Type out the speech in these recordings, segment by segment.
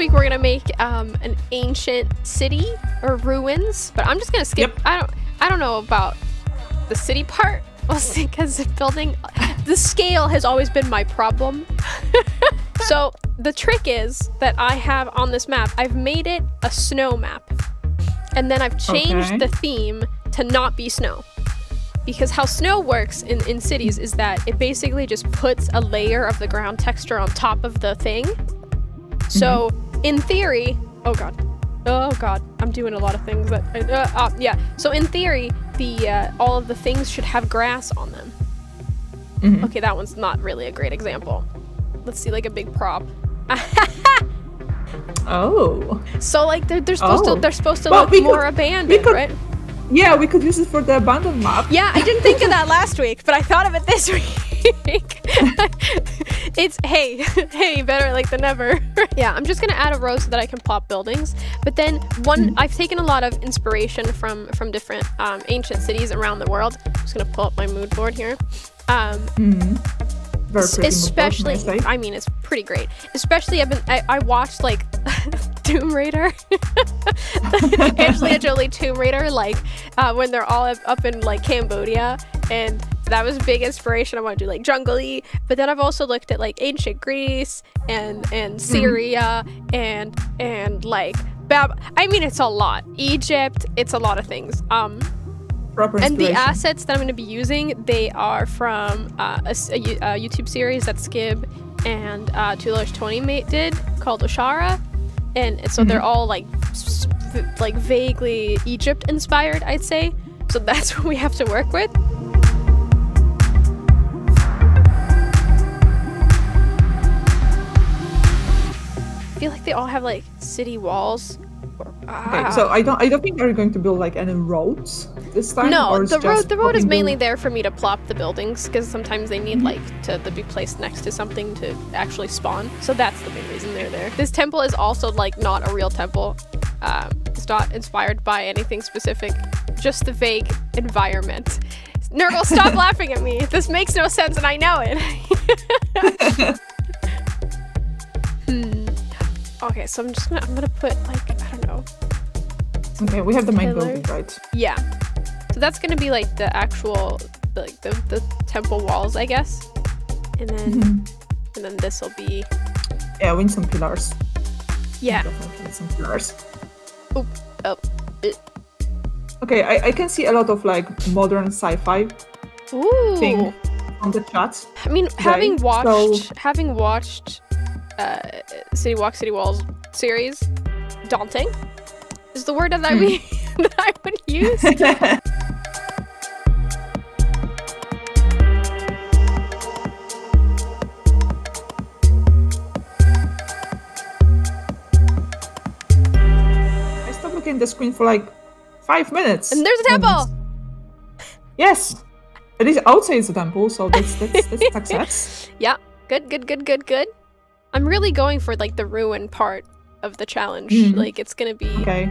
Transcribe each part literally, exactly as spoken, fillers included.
week we're gonna make um, an ancient city or ruins, but I'm just gonna skip. Yep. I don't. I don't know about the city part. We'll see, because the building, the scale has always been my problem. So the trick is that I have on this map, I've made it a snow map, and then I've changed okay. the theme to not be snow. Because how snow works in, in cities is that it basically just puts a layer of the ground texture on top of the thing. So mm-hmm. in theory, oh god, oh god, I'm doing a lot of things that, I, uh, uh, yeah. So in theory, the uh, all of the things should have grass on them. Mm-hmm. Okay, that one's not really a great example. Let's see, like a big prop. Oh. So like they're, they're supposed oh. to, they're supposed to well, look more could, abandoned, could... right? Yeah, we could use it for the abandoned map. Yeah, I didn't think of that last week, but I thought of it this week. It's, hey, hey, better like than never. Yeah, I'm just going to add a row so that I can plop buildings. But then one, I've taken a lot of inspiration from, from different um, ancient cities around the world. I'm just going to pull up my mood board here. Um, mm-hmm. Especially, board, I mean, it's pretty great. Especially, I've been, I, I watched like Tomb Raider, Angelina Jolie Tomb Raider, like uh, when they're all up, up in like Cambodia, and that was big inspiration. I want to do like jungle-y, but then I've also looked at like ancient Greece and and Syria mm. and and like Bab. I mean, it's a lot. Egypt, it's a lot of things. Um. And the assets that I'm going to be using, they are from uh, a, a YouTube series that Skib and uh, twenty Mate did called Oshara, and so mm-hmm. they're all like like vaguely Egypt inspired, I'd say. So that's what we have to work with. I feel like they all have like city walls. Okay, so I don't I don't think they're going to build like any roads this time. No, or the road the road is mainly there for me to plop the buildings, because sometimes they need like to, to be placed next to something to actually spawn. So that's the main reason they're there. This temple is also like not a real temple. Um, it's not inspired by anything specific, just the vague environment. Nurgle, stop laughing at me. This makes no sense and I know it. hmm. Okay, so I'm just gonna I'm gonna put like I don't know. Okay, we have the main building, right? Yeah. So that's gonna be like the actual like the, the temple walls, I guess. And then mm-hmm. and then this'll be yeah, we need some pillars. Yeah. We definitely need some pillars. Oop, oh. Okay, I, I can see a lot of like modern sci-fi thing on the chat. I mean, today. having watched so... having watched Uh, City Walk, City Walls series, daunting is the word that I, we, that I would use. I stopped looking at the screen for like five minutes. And there's a temple! Yes! At least I would say it's a temple, so that's, that's, that's a success. Yeah, good, good, good, good, good. I'm really going for like the ruin part of the challenge. Mm. Like it's gonna be okay.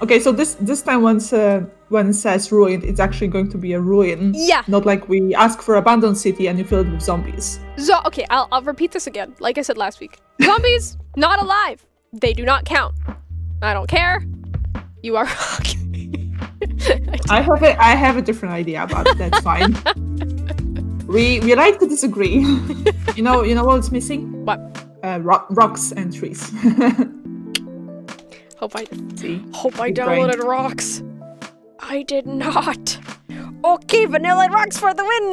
Okay, so this this time once uh, when it says ruin, it's actually going to be a ruin. Yeah. Not like we ask for abandoned city and you fill it with zombies. So okay, I'll I'll repeat this again. Like I said last week, zombies not alive. They do not count. I don't care. You are. I, I have a I have a different idea about it. That's fine. we we like to disagree. you know you know what's missing? What? Uh, ro rocks and trees. hope I See, hope I downloaded brain. rocks. I did not. Okay, vanilla rocks for the win.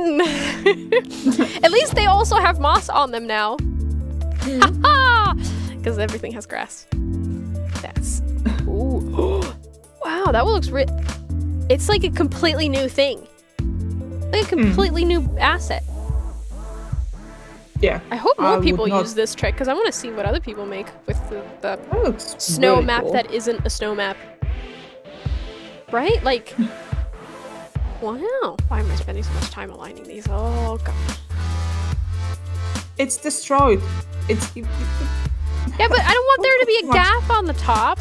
At least they also have moss on them now. Because everything has grass. That's. Ooh. Wow, that looks rich. It's like a completely new thing. Like a completely mm. new asset. Yeah. I hope more I people not... use this trick, because I want to see what other people make with the, the snow really map cool. that isn't a snow map. Right? Like, wow. Why am I spending so much time aligning these? Oh, gosh. It's destroyed. It's. Yeah, but I don't want there to be a gap on the top.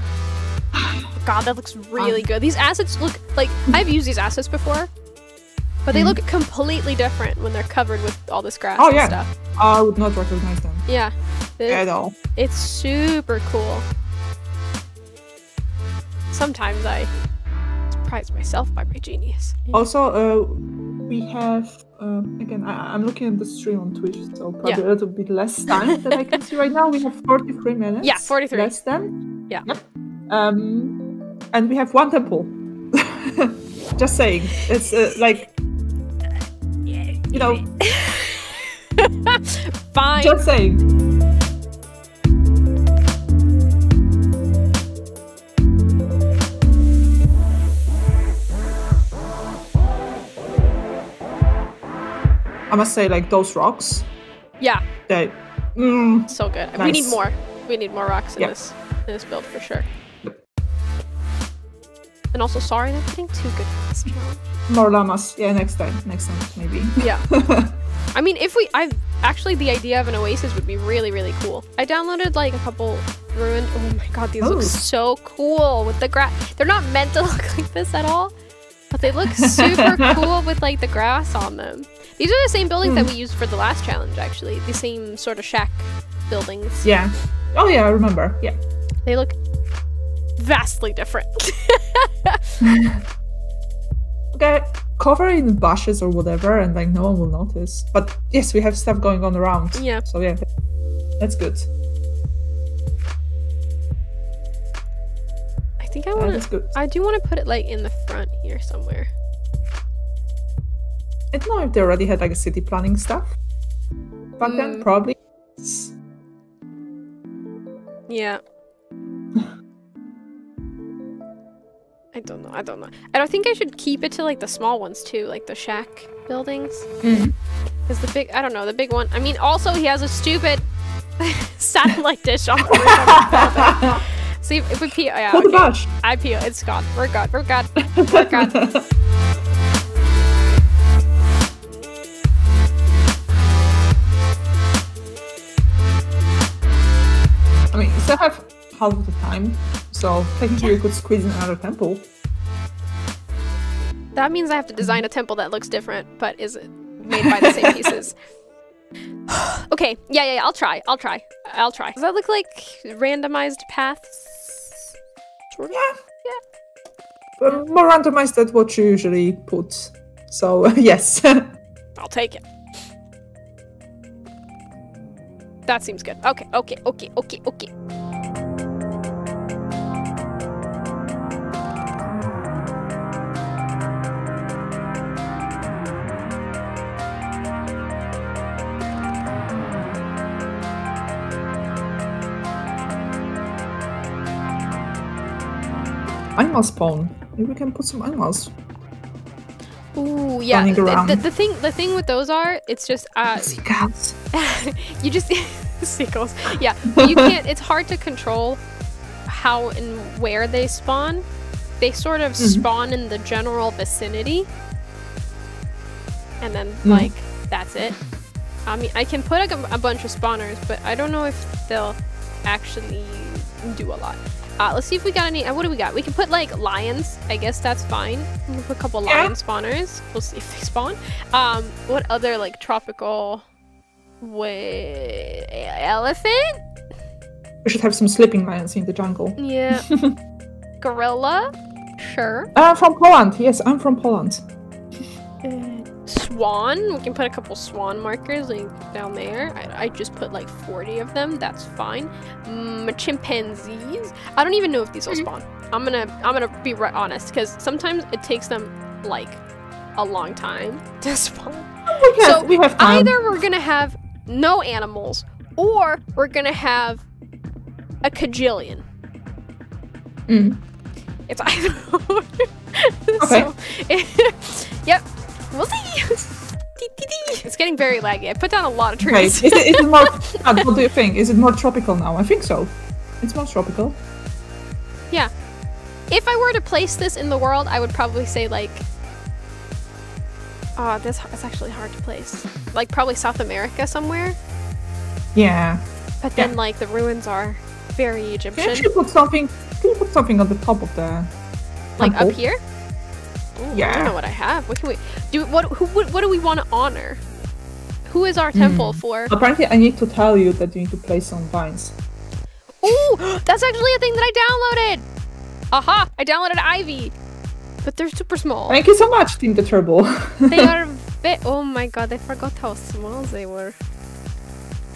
Oh, God, that looks really um, good. These assets look like I've used these assets before. But they mm. look completely different when they're covered with all this grass oh, and yeah. stuff. I would not recognize them. Yeah. It, at all. It's super cool. Sometimes I surprise myself by my genius. Also, uh, we have, um, again, I I'm looking at the stream on Twitch, so probably yeah. a little bit less time than I can see right now. We have forty-three minutes. Yeah, forty-three. Less than. Yeah. Yep. Um, and we have one temple. Just saying. It's uh, like, you know. Fine. Just saying. I must say, like, those rocks. Yeah. They, mm, so good. Nice. We need more. We need more rocks in, yep. this, in this build for sure. Yep. And also, sorry, I'm getting too good for this challenge. More llamas. Yeah, next time. Next time, maybe. Yeah. I mean, if we... I've Actually, the idea of an oasis would be really, really cool. I downloaded, like, a couple ruined... Oh my god, these oh. look so cool with the grass. They're not meant to look like this at all, but they look super cool with, like, the grass on them. These are the same buildings mm. that we used for the last challenge, actually. The same sort of shack buildings. Yeah. Oh, yeah, I remember. Yeah. They look vastly different. Okay, cover in bushes or whatever, and, like, no one will notice. But, yes, we have stuff going on around. Yeah. So, yeah, that's good. I think I want to... I do want to put it, like, in the front here somewhere. I don't know if they already had, like, a city planning stuff back mm. then, probably. Yeah. I don't know, I don't know. I don't think I should keep it to, like, the small ones, too, like the shack buildings. Because mm. the big, I don't know, the big one. I mean, also, he has a stupid satellite dish on the See, if, if we pee, yeah, okay. gosh. I pee, it's gone. We're gone, we're gone, we're gone. I mean, you still have half of the time, so technically yeah. you could squeeze in another temple. That means I have to design a temple that looks different, but is made by the same pieces. Okay, yeah, yeah, yeah, I'll try, I'll try, I'll try. Does that look like randomized paths? Yeah. Yeah. But more randomized than what you usually put, so yes. I'll take it. That seems good. Okay, okay, okay, okay, okay. Animal spawn. Maybe we can put some animals. Ooh, yeah. The, the, the thing, the thing with those are, it's just uh, seagulls. You just seagulls. Yeah, you can't. It's hard to control how and where they spawn. They sort of mm-hmm. spawn in the general vicinity, and then mm. like that's it. I mean, I can put a, a bunch of spawners, but I don't know if they'll actually do a lot. Uh, let's see if we got any. Uh, what do we got? We can put like lions. I guess that's fine. We'll put a couple yeah. lion spawners. We'll see if they spawn. Um, what other like tropical? Wait, elephant? We should have some sleeping lions in the jungle. Yeah. Gorilla? Sure. Uh, from Poland. Yes, I'm from Poland. Uh, swan? We can put a couple swan markers like, down there. I, I just put like forty of them. That's fine. Mm, chimpanzees? I don't even know if these will spawn. I'm gonna, I'm gonna be right honest because sometimes it takes them like a long time to spawn. We have, so we have time. Either we're gonna have no animals, or we're gonna have a cajillion. Mm. It's either or. Okay. So, it, yep. We'll see. It's getting very laggy. I put down a lot of trees. Right. Is it, is it more, what do you think? Is it more tropical now? I think so. It's more tropical. Yeah. If I were to place this in the world, I would probably say like... Oh, this is actually hard to place. Like, probably South America somewhere. Yeah. But then, yeah. like, the ruins are very Egyptian. Can you put something, can you put something on the top of the... Like, temple? Up here? Ooh, yeah. I don't know what I have. What can we... do? What, who, what, what do we want to honor? Who is our mm. temple for? Apparently, I need to tell you that you need to place some vines. Ooh, that's actually a thing that I downloaded. Aha, I downloaded Ivy. But they're super small. Thank you so much, Team The Turbo. They are bit. Oh my god, I forgot how small they were.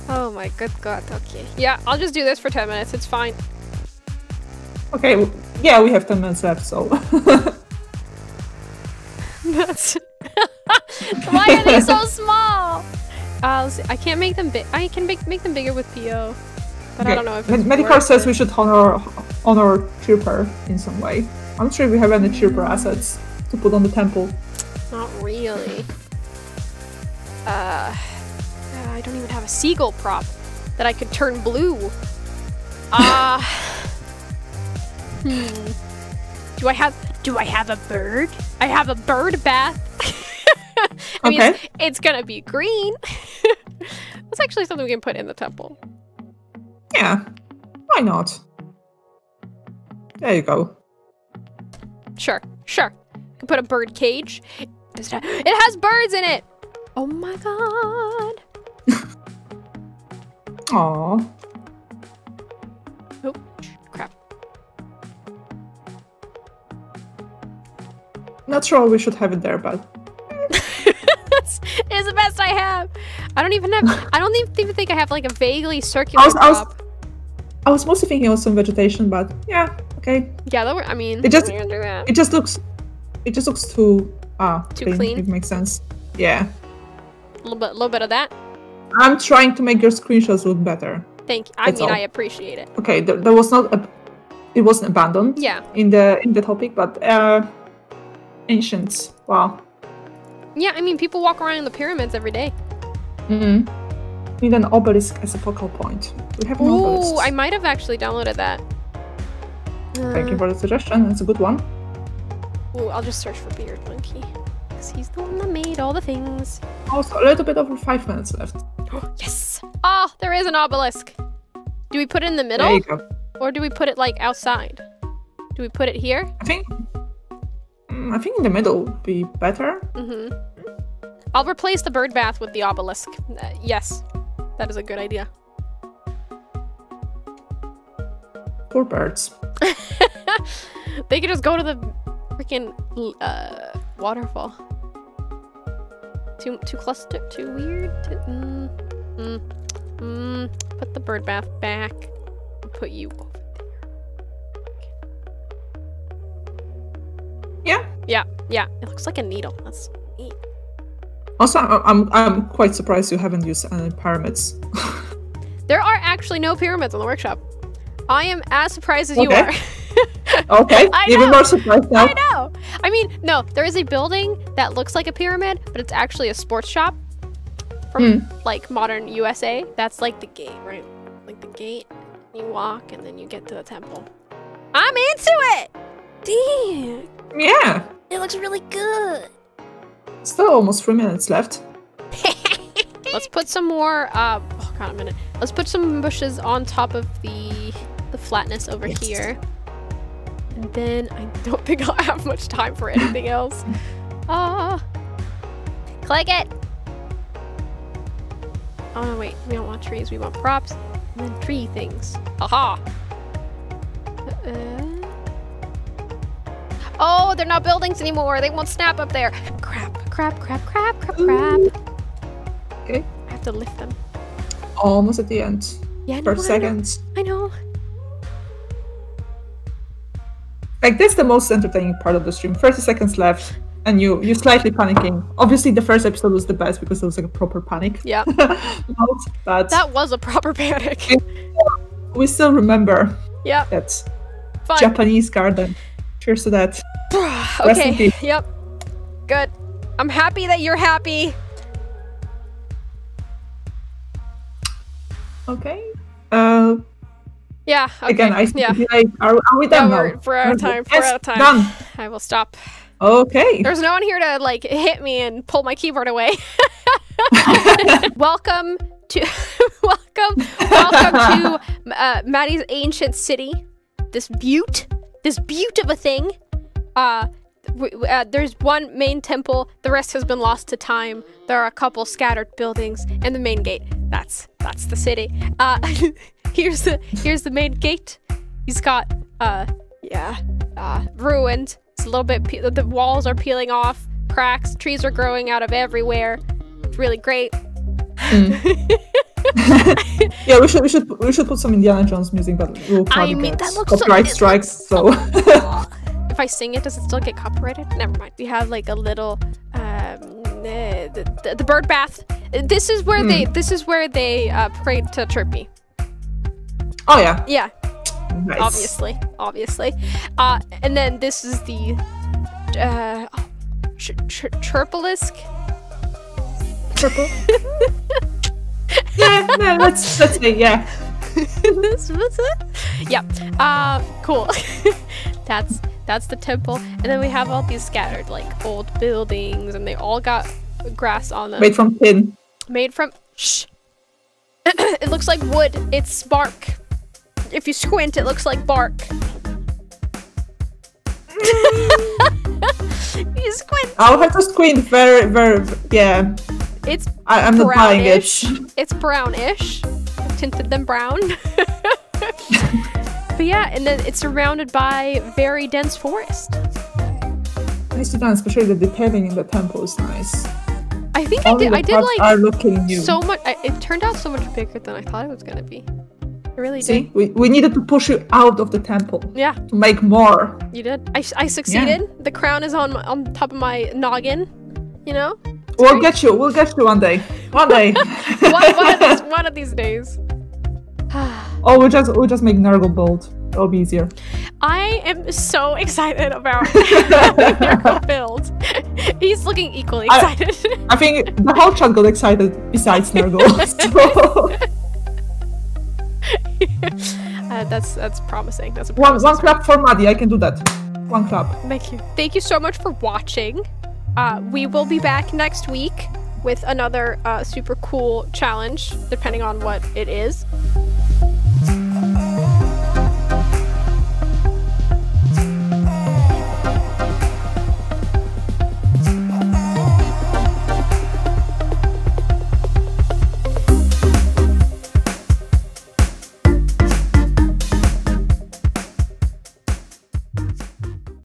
Oh my good god, okay. Yeah, I'll just do this for ten minutes, it's fine. Okay, yeah, we have ten minutes left, so... That's... Why are they so small? Uh, I can't make them big. I can make, make them bigger with P O. But okay. I don't know if it's Medicar says we should honor, honor Chirper in some way. I'm sure we have any Chirper assets to put on the temple. Not really. Uh, I don't even have a seagull prop that I could turn blue. Ah. Uh, hmm. Do I have? Do I have a bird? I have a bird bath. I mean, okay. it's, it's gonna be green. That's actually something we can put in the temple. Yeah. Why not? There you go. Sure, sure. I can put a bird cage. Does it have it has birds in it! Oh my god. Aww. Oh, crap. Not sure we should have it there, but it's the best I have. I don't even have I don't even think I have like a vaguely circular top. I was mostly thinking of some vegetation, but yeah, okay. Yeah, that were, I mean, it just do that. it just looks it just looks too ah too clean, clean. If it makes sense. Yeah. A little bit, little bit of that. I'm trying to make your screenshots look better. Thank you. I That's mean, all. I appreciate it. Okay, there, there was not a, it wasn't abandoned. Yeah. In the in the topic, but uh, ancient. Wow. Yeah, I mean, people walk around in the pyramids every day. Mm-hmm. Need an obelisk as a focal point. We have an Ooh, obelisk. I might have actually downloaded that. Uh, Thank you for the suggestion. It's a good one. Ooh, I'll just search for Beard Monkey, because he's the one that made all the things. Also, a little bit over five minutes left. Yes! Ah, oh, there is an obelisk. Do we put it in the middle? There you go. Or do we put it like outside? Do we put it here? I think. I think in the middle would be better. Mm-hmm. I'll replace the bird bath with the obelisk. Uh, yes, that is a good idea. Poor birds. They could just go to the freaking uh, waterfall. Too too clustered, too weird. Too, mm, mm, mm. Put the bird bath back. Put you over there. Yeah. Yeah, yeah. It looks like a needle. That's neat. Also, I'm, I'm quite surprised you haven't used any pyramids. There are actually no pyramids on the workshop. I am as surprised as okay. you are. Okay, I even know. more surprised now. I know. I mean, no, there is a building that looks like a pyramid, but it's actually a sports shop from mm. like modern U S A. That's like the gate, right? Like the gate, you walk and then you get to the temple. I'm into it! Damn. Yeah. It looks really good. Still almost three minutes left. Let's put some more. Uh, oh god, a minute. Let's put some bushes on top of the the flatness over yes. here, and then I don't think I'll have much time for anything else. Ah, uh, click it. Oh no, wait. We don't want trees. We want props and then tree things. Aha. Uh-uh. Oh, they're not buildings anymore. They won't snap up there. Crap, crap, crap, crap, crap, crap. Okay. I have to lift them. Almost at the end. Yeah, no, seconds. I know. I know. Like, that's the most entertaining part of the stream. thirty seconds left, and you, you're slightly panicking. Obviously, the first episode was the best because it was like a proper panic. Yeah. But that was a proper panic. We still remember. Yeah. That Fun. Japanese garden. Cheers to that. Okay, yep. Good. I'm happy that you're happy. Okay. Uh, yeah, okay. Again, I yeah. like, are, are we done yeah, we're, now? We're out of time, we're yes, out of time. Done. I will stop. Okay. There's no one here to like hit me and pull my keyboard away. Welcome to, welcome, welcome to uh, Maddie's ancient city, this butte. This beaut of a thing. Uh, We, uh, there's one main temple, the rest has been lost to time. There are a couple scattered buildings and the main gate. That's that's the city. Uh, here's the here's the main gate. He's got uh yeah uh ruined. It's a little bit pe the walls are peeling off, cracks, trees are growing out of everywhere. It's really great. Mm. Yeah, we should we should we should put some Indiana Jones music, but we'll probably I mean, that looks copyright so strikes. So if I sing it, does it still get copyrighted? Never mind. We have like a little um, uh, the, the bird bath. This is where mm. they this is where they uh, prayed to Chirpy. Oh yeah. Yeah. Nice. Obviously, obviously. Uh, and then this is the uh, ch ch Chirpalisk. Purple. Yeah, no, that's that's me, yeah. That's, that's it. Yeah. Uh, cool. that's that's the temple, and then we have all these scattered like old buildings, and they all got grass on them. Made from tin. Made from. Shh. It looks like wood. It's bark. If you squint, it looks like bark. You squint. I'll have to squint very, very, yeah. It's I, I'm not buying it. It's brownish. I've tinted them brown. But yeah, and then it's surrounded by very dense forest. Nice to done, especially the paving in the temple is nice. I think All I did. I did like are looking new. so much. I, it turned out so much bigger than I thought it was gonna be. It really See, did. We we needed to push you out of the temple. Yeah. To make more. You did. I I succeeded. Yeah. The crown is on my, on top of my noggin. You know. It's we'll great. get you. We'll get you one day. One day. one, one, of these, one of these days. Oh, we'll just we'll just make Nurgle bold. It'll be easier. I am so excited about Nurgle build. He's looking equally excited. I, I think the whole chat got excited besides Nurgle. So. uh, that's that's promising. That's a promising one, one clap for Maddie. I can do that. One clap. Thank you. Thank you so much for watching. Uh, we will be back next week with another uh, super cool challenge, depending on what it is.